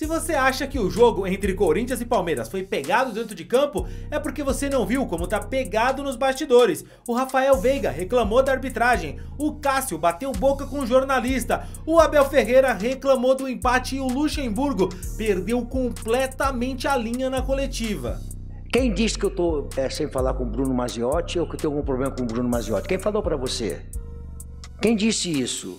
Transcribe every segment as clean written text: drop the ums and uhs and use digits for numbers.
Se você acha que o jogo entre Corinthians e Palmeiras foi pegado dentro de campo, é porque você não viu como tá pegado nos bastidores. O Rafael Veiga reclamou da arbitragem, o Cássio bateu boca com o jornalista, o Abel Ferreira reclamou do empate e o Luxemburgo perdeu completamente a linha na coletiva. Quem disse que eu tô sem falar com o Bruno Mazziotti ou que eu tenho algum problema com o Bruno Mazziotti? Quem falou pra você? Quem disse isso?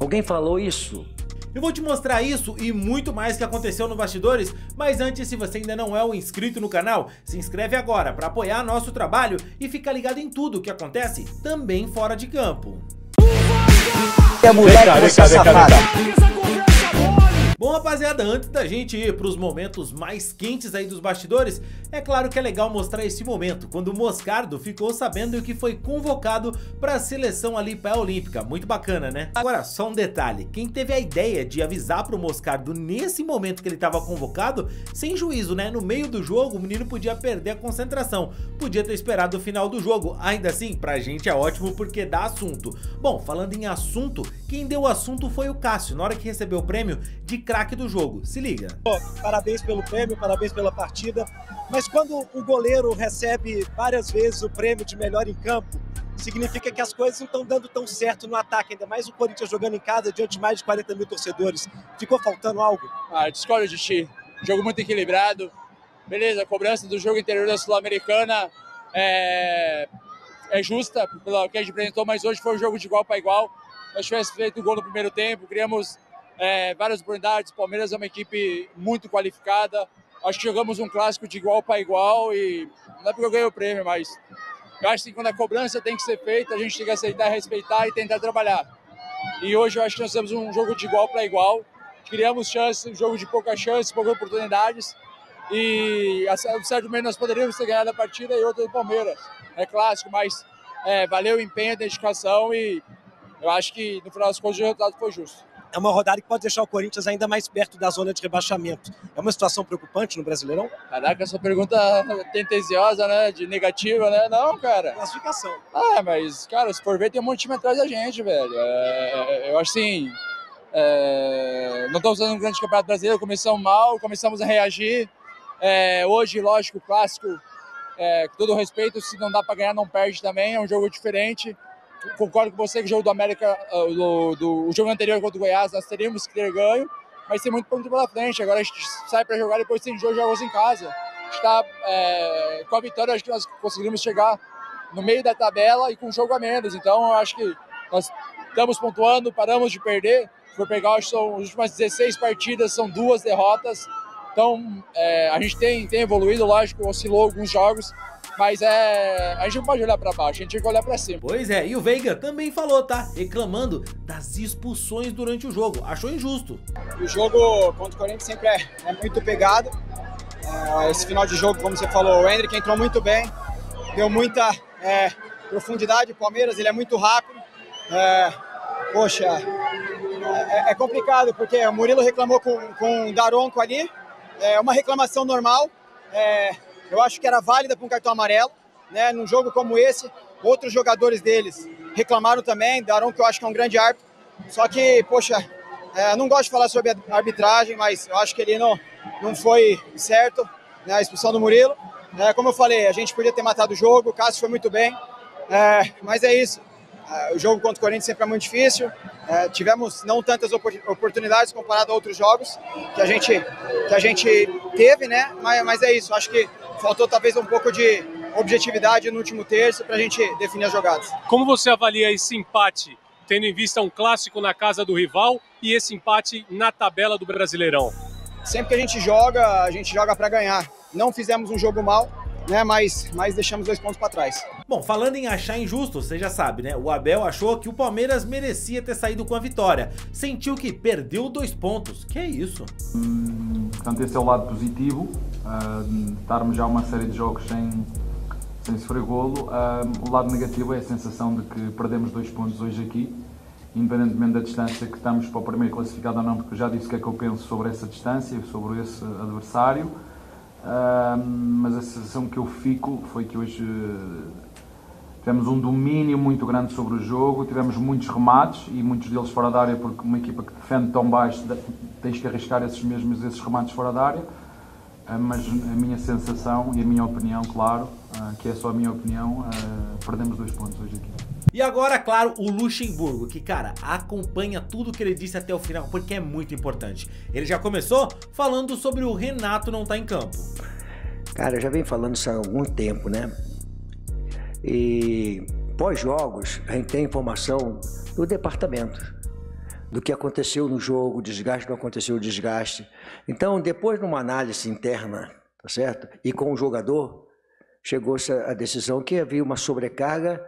Alguém falou isso? Eu vou te mostrar isso e muito mais que aconteceu no bastidores, mas antes, se você ainda não é um inscrito no canal, se inscreve agora para apoiar nosso trabalho e fica ligado em tudo o que acontece também fora de campo. Bom, rapaziada, antes da gente ir para os momentos mais quentes aí dos bastidores, é claro que é legal mostrar esse momento, quando o Moscardo ficou sabendo que foi convocado para a seleção ali pré-olímpica. Muito bacana, né? Agora, só um detalhe, quem teve a ideia de avisar para o Moscardo nesse momento que ele estava convocado, sem juízo, né? No meio do jogo, o menino podia perder a concentração, podia ter esperado o final do jogo. Ainda assim, pra gente é ótimo porque dá assunto. Bom, falando em assunto, quem deu assunto foi o Cássio, na hora que recebeu o prêmio de craque do jogo, se liga. Bom, parabéns pelo prêmio, parabéns pela partida, mas quando o goleiro recebe várias vezes o prêmio de melhor em campo, significa que as coisas não estão dando tão certo no ataque, ainda mais o Corinthians jogando em casa diante de mais de 40 mil torcedores. Ficou faltando algo? Discordo de ti. Jogo muito equilibrado, beleza, a cobrança do jogo interior da Sul-Americana é justa pelo que a gente apresentou, mas hoje foi um jogo de igual para igual. Nós tivemos feito o gol no primeiro tempo, criamos várias oportunidades. O Palmeiras é uma equipe muito qualificada. Acho que jogamos um clássico de igual para igual e não é porque eu ganhei o prêmio, mas eu acho que quando a cobrança tem que ser feita, a gente tem que aceitar, respeitar e tentar trabalhar. E hoje eu acho que nós temos um jogo de igual para igual. Criamos chances, um jogo de poucas chances, poucas oportunidades. E o Sérgio Mendes, nós poderíamos ter ganhado a partida e outra do Palmeiras. É clássico, mas valeu o empenho, a dedicação e eu acho que no final das contas o resultado foi justo. É uma rodada que pode deixar o Corinthians ainda mais perto da zona de rebaixamento. É uma situação preocupante no Brasileirão? Caraca, essa pergunta tendenciosa, né? De negativa, né? Não, cara. Classificação. Ah, mas, cara, se for ver, tem um monte de time atrás da gente, velho. Eu acho assim, não estamos fazendo um grande campeonato brasileiro, começamos mal, começamos a reagir. Hoje, lógico, clássico, com todo respeito, se não dá para ganhar, não perde também, é um jogo diferente. Concordo com você que o jogo do América, o jogo anterior contra o Goiás, nós teríamos que ter ganho, mas tem muito ponto pela frente. Agora a gente sai para jogar, depois tem jogos em casa. A gente está com a vitória, acho que nós conseguimos chegar no meio da tabela e com um jogo a menos. Então eu acho que nós estamos pontuando, paramos de perder. Se for pegar, acho que são as últimas 16 partidas, são 2 derrotas. Então a gente tem evoluído, lógico, oscilou alguns jogos. Mas a gente não pode olhar pra baixo, a gente tem que olhar pra cima. Pois é, e o Veiga também falou, tá? Reclamando das expulsões durante o jogo, achou injusto. O jogo contra o Corinthians sempre é muito pegado. Esse final de jogo, como você falou, o Henrique entrou muito bem, deu muita profundidade. O Palmeiras, ele é muito rápido. Poxa, é complicado, porque o Murilo reclamou com o Daronco ali. É uma reclamação normal. Eu acho que era válida para um cartão amarelo, né? Num jogo como esse, outros jogadores deles reclamaram também, Daronco, eu acho que é um grande árbitro. Só que, poxa, não gosto de falar sobre a arbitragem, mas eu acho que ele não foi certo, né? A expulsão do Murilo. Como eu falei, a gente podia ter matado o jogo, o Cássio foi muito bem, mas é isso. O jogo contra o Corinthians sempre é muito difícil. Tivemos não tantas oportunidades comparado a outros jogos que a gente teve, né? Mas é isso, acho que faltou talvez um pouco de objetividade no último terço para a gente definir as jogadas. Como você avalia esse empate, tendo em vista um clássico na casa do rival e esse empate na tabela do Brasileirão? Sempre que a gente joga para ganhar. Não fizemos um jogo mal, né? Mas deixamos 2 pontos para trás. Bom, falando em achar injusto, você já sabe, né? O Abel achou que o Palmeiras merecia ter saído com a vitória. Sentiu que perdeu 2 pontos. Que é isso? Portanto, esse é o lado positivo, estarmos já uma série de jogos sem sofrer golo. O lado negativo é a sensação de que perdemos 2 pontos hoje aqui, independentemente da distância que estamos para o primeiro classificado ou não, porque eu já disse o que é que eu penso sobre essa distância, sobre esse adversário. Mas a sensação que eu fico foi que hoje Tivemos um domínio muito grande sobre o jogo, tivemos muitos remates e muitos deles fora da área, porque uma equipa que defende tão baixo tens que arriscar esses remates fora da área. Mas a minha sensação e a minha opinião, claro, que é só a minha opinião, perdemos 2 pontos hoje aqui. E agora, claro, o Luxemburgo, que, cara, acompanha tudo que ele disse até o final, porque é muito importante. Ele já começou falando sobre o Renato não estar em campo. Cara, eu já venho falando isso há algum tempo, né? E pós-jogos, a gente tem informação do departamento, do que aconteceu no jogo, desgaste, não aconteceu o desgaste. Então, depois de uma análise interna, tá certo? E com o jogador, chegou-se à decisão que havia uma sobrecarga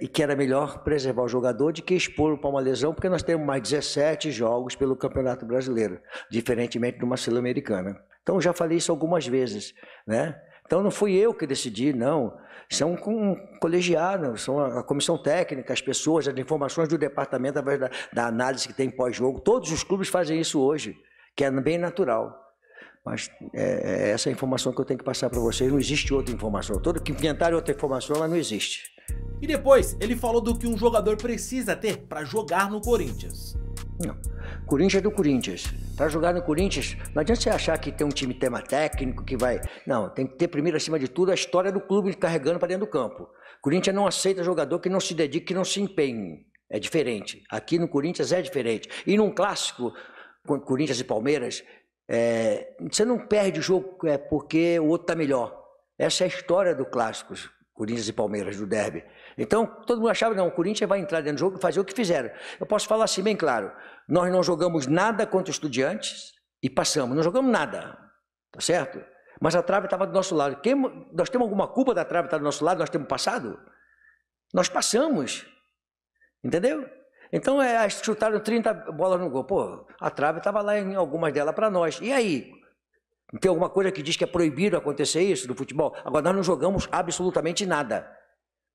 e que era melhor preservar o jogador do que expor para uma lesão, porque nós temos mais 17 jogos pelo Campeonato Brasileiro, diferentemente de uma Sul-Americana. Então, já falei isso algumas vezes, né? Então, não fui eu que decidi, não. São colegiados, são a comissão técnica, as pessoas, as informações do departamento, através da análise que tem pós-jogo. Todos os clubes fazem isso hoje, que é bem natural. Mas essa é a informação que eu tenho que passar para vocês. Não existe outra informação. Todo que inventaram outra informação, ela não existe. E depois, ele falou do que um jogador precisa ter para jogar no Corinthians. Não. Corinthians é do Corinthians. Para jogar no Corinthians, não adianta você achar que tem um time tema técnico que vai... Não, tem que ter primeiro, acima de tudo, a história do clube carregando para dentro do campo. O Corinthians não aceita jogador que não se dedique, que não se empenhe. É diferente. Aqui no Corinthians é diferente. E num clássico, Corinthians e Palmeiras, você não perde o jogo porque o outro está melhor. Essa é a história do clássico. Corinthians e Palmeiras, do derby. Então, todo mundo achava, não, o Corinthians vai entrar dentro do jogo e fazer o que fizeram. Eu posso falar assim bem claro, nós não jogamos nada contra os Estudiantes e passamos, não jogamos nada, tá certo? Mas a trave estava do nosso lado. Nós temos alguma culpa da trave estar do nosso lado, nós temos passado? Nós passamos, entendeu? Então, chutaram 30 bolas no gol. Pô, a trave estava lá em algumas delas para nós. E aí? Tem alguma coisa que diz que é proibido acontecer isso no futebol? Agora, nós não jogamos absolutamente nada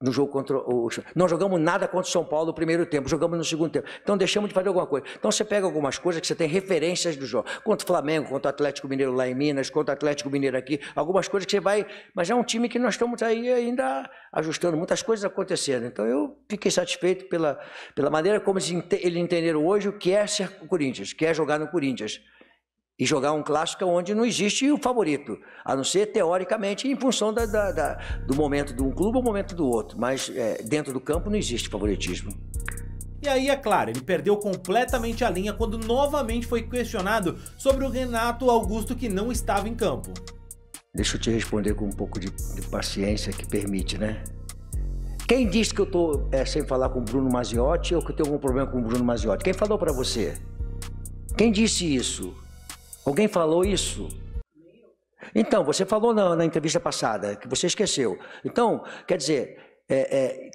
no jogo contra o... Não jogamos nada contra o São Paulo no primeiro tempo, jogamos no segundo tempo. Então, deixamos de fazer alguma coisa. Então, você pega algumas coisas que você tem referências do jogo. Contra o Flamengo, contra o Atlético Mineiro lá em Minas, contra o Atlético Mineiro aqui. Algumas coisas que você vai... Mas é um time que nós estamos aí ainda ajustando. Muitas coisas acontecendo. Então, eu fiquei satisfeito pela maneira como eles entenderam hoje o que é ser o Corinthians, o que é jogar no Corinthians. E jogar um clássico onde não existe o favorito, a não ser teoricamente em função do momento de um clube ou momento do outro. Mas dentro do campo não existe favoritismo. E aí, é claro, ele perdeu completamente a linha quando novamente foi questionado sobre o Renato Augusto que não estava em campo. Deixa eu te responder com um pouco de paciência que permite, né? Quem disse que eu estou sem falar com o Bruno Mazziotti ou que eu tenho algum problema com o Bruno Mazziotti? Quem falou para você? Quem disse isso? Alguém falou isso? Então, você falou na entrevista passada, que você esqueceu. Então, quer dizer,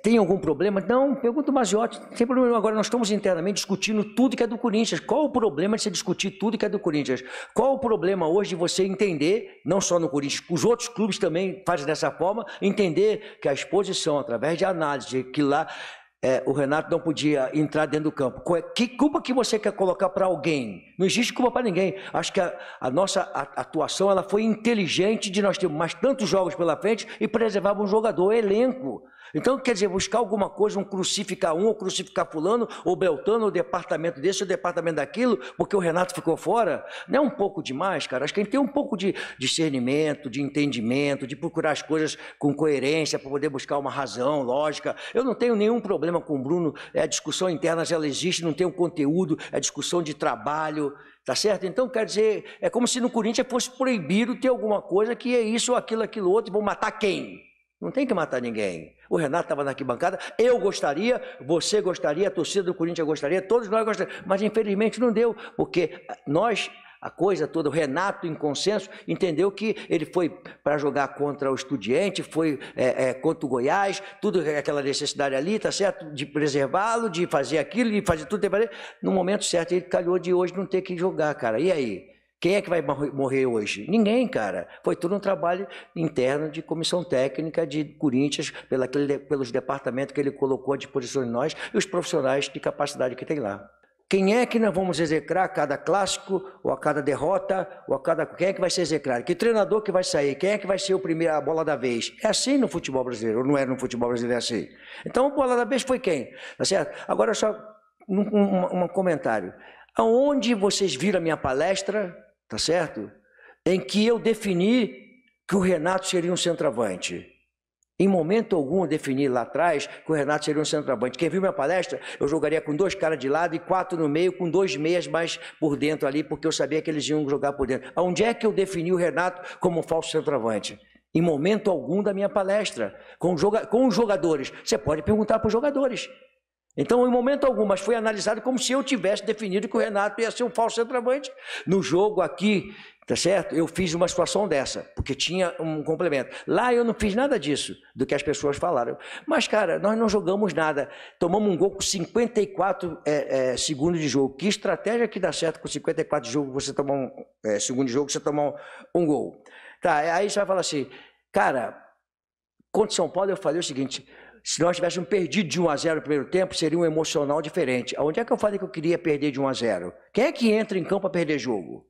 tem algum problema? Não, pergunta o Mazziotti, não tem problema. Agora, nós estamos internamente discutindo tudo que é do Corinthians. Qual o problema de você discutir tudo que é do Corinthians? Qual o problema hoje de você entender, não só no Corinthians, os outros clubes também fazem dessa forma, entender que a exposição, através de análise, que lá o Renato não podia entrar dentro do campo. Que culpa que você quer colocar para alguém? Não existe culpa para ninguém. Acho que a nossa atuação ela foi inteligente de nós termos mais tantos jogos pela frente e preservarmos um jogador, elenco. Então, quer dizer, buscar alguma coisa, crucificar um, ou crucificar fulano, ou beltano, ou departamento desse, ou departamento daquilo, porque o Renato ficou fora, não é um pouco demais, cara? Acho que a gente tem um pouco de discernimento, de entendimento, de procurar as coisas com coerência, para poder buscar uma razão, lógica. Eu não tenho nenhum problema com o Bruno, a discussão interna, ela existe, não tem um conteúdo, é discussão de trabalho, tá certo? Então, quer dizer, é como se no Corinthians fosse proibido ter alguma coisa que é isso, aquilo, aquilo, outro, e vão matar quem? Não tem que matar ninguém. O Renato estava na arquibancada, eu gostaria, você gostaria, a torcida do Corinthians gostaria, todos nós gostaríamos, mas infelizmente não deu, porque nós, a coisa toda, o Renato em consenso, entendeu que ele foi para jogar contra o Estudiante, foi contra o Goiás, tudo aquela necessidade ali, tá certo? De preservá-lo, de fazer aquilo, de fazer tudo. No momento certo, ele calhou de hoje não ter que jogar, cara. E aí? Quem é que vai morrer hoje? Ninguém, cara. Foi tudo um trabalho interno de comissão técnica de Corinthians, pelos departamentos que ele colocou à disposição de nós e os profissionais de capacidade que tem lá. Quem é que nós vamos execrar a cada clássico, ou a cada derrota, ou a cada... Quem é que vai ser execrado? Que treinador que vai sair? Quem é que vai ser o primeiro, a bola da vez? É assim no futebol brasileiro, ou não é no futebol brasileiro assim? Então, a bola da vez foi quem? Tá certo? Agora, só um comentário. Aonde vocês viram a minha palestra, tá certo? Em que eu defini que o Renato seria um centroavante. Em momento algum defini lá atrás que o Renato seria um centroavante. Quem viu minha palestra, eu jogaria com 2 caras de lado e 4 no meio, com 2 meias mais por dentro ali, porque eu sabia que eles iam jogar por dentro. Onde é que eu defini o Renato como um falso centroavante? Em momento algum da minha palestra, com os jogadores. Você pode perguntar para os jogadores. Então, em momento algum, mas foi analisado como se eu tivesse definido que o Renato ia ser um falso centroavante. No jogo aqui, tá certo? Eu fiz uma situação dessa, porque tinha um complemento. Lá eu não fiz nada disso, do que as pessoas falaram. Mas, cara, nós não jogamos nada. Tomamos um gol com 54 segundos de jogo. Que estratégia que dá certo com 54 segundos de jogo você tomar um gol? Tá, aí você vai falar assim, cara, contra o São Paulo eu falei o seguinte... Se nós tivéssemos perdido de 1-0 no primeiro tempo, seria um emocional diferente. Onde é que eu falei que eu queria perder de 1-0? Quem é que entra em campo para perder jogo?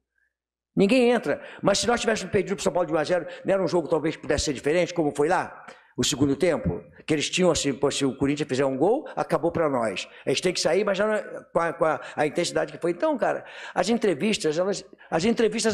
Ninguém entra. Mas se nós tivéssemos perdido para o São Paulo de 1-0, não era um jogo que talvez pudesse ser diferente, como foi lá, o segundo tempo? Que eles tinham, assim, se o Corinthians fizer um gol, acabou para nós. A gente tem que sair, mas já não, com a intensidade que foi. Então, cara, as entrevistas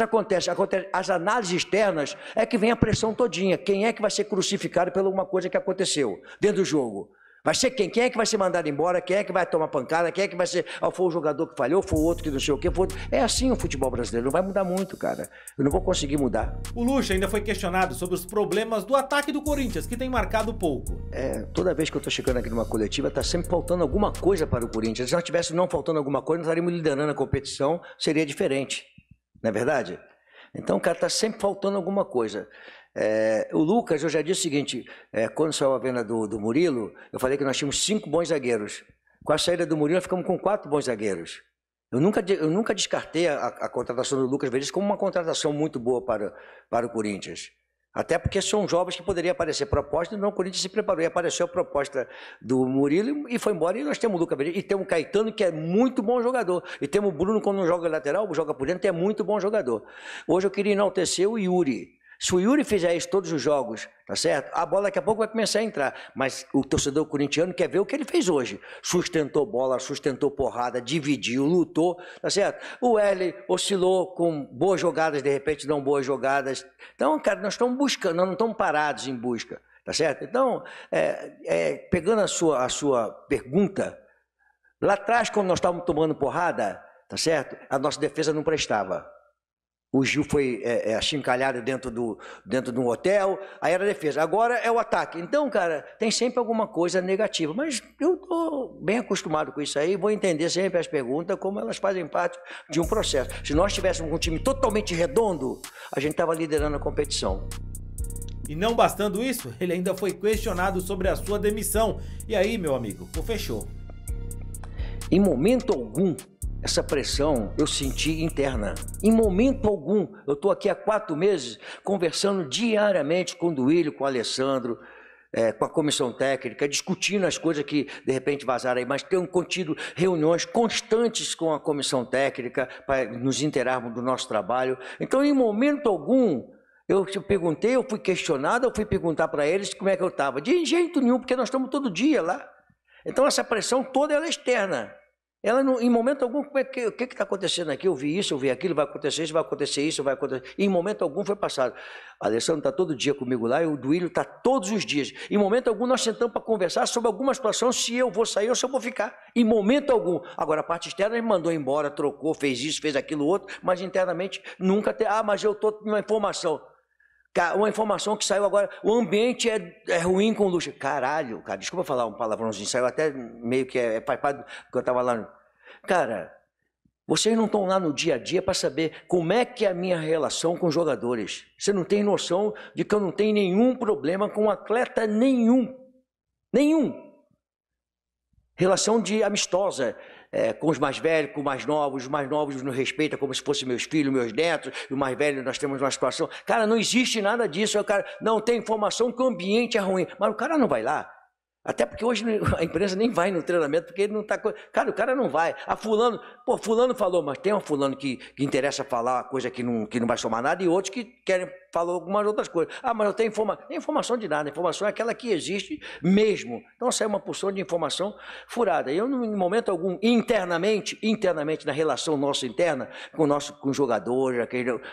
acontecem, as análises externas é que vem a pressão todinha. Quem é que vai ser crucificado por alguma coisa que aconteceu dentro do jogo? Vai ser quem? Quem é que vai ser mandado embora? Quem é que vai tomar pancada? Quem é que vai ser... Ah, foi o jogador que falhou, foi o outro que não sei o quê. Foi... É assim o futebol brasileiro, não vai mudar muito, cara. Eu não vou conseguir mudar. O Luxa ainda foi questionado sobre os problemas do ataque do Corinthians, que tem marcado pouco. É, toda vez que eu tô chegando aqui numa coletiva, tá sempre faltando alguma coisa para o Corinthians. Se nós tivéssemos não faltando alguma coisa, nós estaríamos liderando a competição, seria diferente, não é verdade? Então, cara, tá sempre faltando alguma coisa. É, o Lucas, eu já disse o seguinte, quando saiu a venda do Murilo, eu falei que nós tínhamos 5 bons zagueiros. Com a saída do Murilo, nós ficamos com 4 bons zagueiros. Eu nunca descartei a contratação do Lucas Veríssimo como uma contratação muito boa para o Corinthians. Até porque são jovens que poderiam aparecer proposta, não, o Corinthians se preparou e apareceu a proposta do Murilo e foi embora. E nós temos o Lucas Veríssimo, e temos o Caetano, que é muito bom jogador. E temos o Bruno, quando não joga lateral, joga por dentro, é muito bom jogador. Hoje eu queria enaltecer o Yuri. Se o Yuri fizer isso todos os jogos, tá certo? A bola daqui a pouco vai começar a entrar. Mas o torcedor corintiano quer ver o que ele fez hoje. Sustentou bola, sustentou porrada, dividiu, lutou, tá certo? O Ellie oscilou com boas jogadas, de repente não boas jogadas. Então, cara, nós estamos buscando, nós não estamos parados em busca, tá certo? Então, pegando a sua pergunta, lá atrás, quando nós estávamos tomando porrada, tá certo? A nossa defesa não prestava. O Gil foi achincalhado dentro de um hotel, aí era a defesa. Agora é o ataque. Então, cara, tem sempre alguma coisa negativa. Mas eu estou bem acostumado com isso aí, vou entender sempre as perguntas como elas fazem parte de um processo. Se nós tivéssemos um time totalmente redondo, a gente estava liderando a competição. E não bastando isso, ele ainda foi questionado sobre a sua demissão. E aí, meu amigo, o fechou. Em momento algum, essa pressão eu senti interna. Em momento algum, eu estou aqui há 4 meses conversando diariamente com o Duílio, com o Alessandro, com a comissão técnica, discutindo as coisas que de repente vazaram aí, mas tenho contido reuniões constantes com a comissão técnica para nos inteirarmos do nosso trabalho. Então, em momento algum, eu perguntei, eu fui questionado, eu fui perguntar para eles como é que eu estava. De jeito nenhum, porque nós estamos todo dia lá. Então, essa pressão toda ela é externa. Ela, em momento algum, o que está acontecendo aqui? Eu vi isso, eu vi aquilo, vai acontecer isso, vai acontecer isso, vai acontecer... Em momento algum foi passado. O Alessandro está todo dia comigo lá e o Duílio está todos os dias. Em momento algum nós sentamos para conversar sobre alguma situação, se eu vou sair ou se eu vou ficar. Em momento algum. Agora, a parte externa me mandou embora, trocou, fez isso, fez aquilo, outro, mas internamente nunca tem... Ah, mas eu estou com uma informação. Uma informação que saiu agora, o ambiente é ruim com o Luxo. Caralho, cara, desculpa falar um palavrãozinho, saiu até meio que paipado que eu tava lá. Cara, vocês não estão lá no dia a dia para saber como é que é a minha relação com os jogadores. Você não tem noção de que eu não tenho nenhum problema com atleta nenhum. Nenhum. Relação de amistosa. Com os mais velhos, com os mais novos nos respeitam como se fossem meus filhos, meus netos, e o mais velho nós temos uma situação. Cara, não existe nada disso, o cara não tem informação que o ambiente é ruim, mas o cara não vai lá. Até porque hoje a imprensa nem vai no treinamento, porque ele não tá... Cara, o cara não vai. A fulano... Pô, fulano falou, mas tem um fulano que interessa falar uma coisa que não vai somar nada e outros que querem falar algumas outras coisas. Ah, mas eu tenho informação. Não é informação de nada. A informação é aquela que existe mesmo. Então, sai uma porção de informação furada. Eu, em momento algum, internamente, na relação nossa interna, com os jogadores,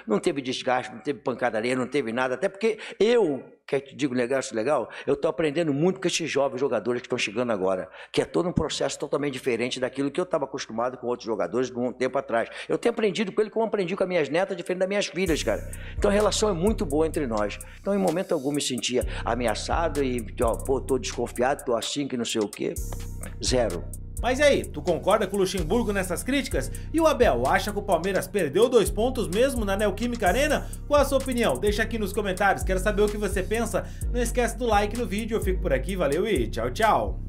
não teve desgaste, não teve pancadaria, não teve nada. Até porque eu... Quer te digo legal, eu estou aprendendo muito com esses jovens jogadores que estão chegando agora, que é todo um processo totalmente diferente daquilo que eu estava acostumado com outros jogadores de um tempo atrás. Eu tenho aprendido com ele como aprendi com as minhas netas, diferente das minhas filhas, cara. Então a relação é muito boa entre nós. Então em momento algum me sentia ameaçado e, ó, pô, tô desconfiado, tô assim que não sei o quê. Zero. Mas e aí, tu concorda com o Luxemburgo nessas críticas? E o Abel, acha que o Palmeiras perdeu 2 pontos mesmo na Neoquímica Arena? Qual a sua opinião? Deixa aqui nos comentários, quero saber o que você pensa. Não esquece do like no vídeo, eu fico por aqui, valeu e tchau, tchau!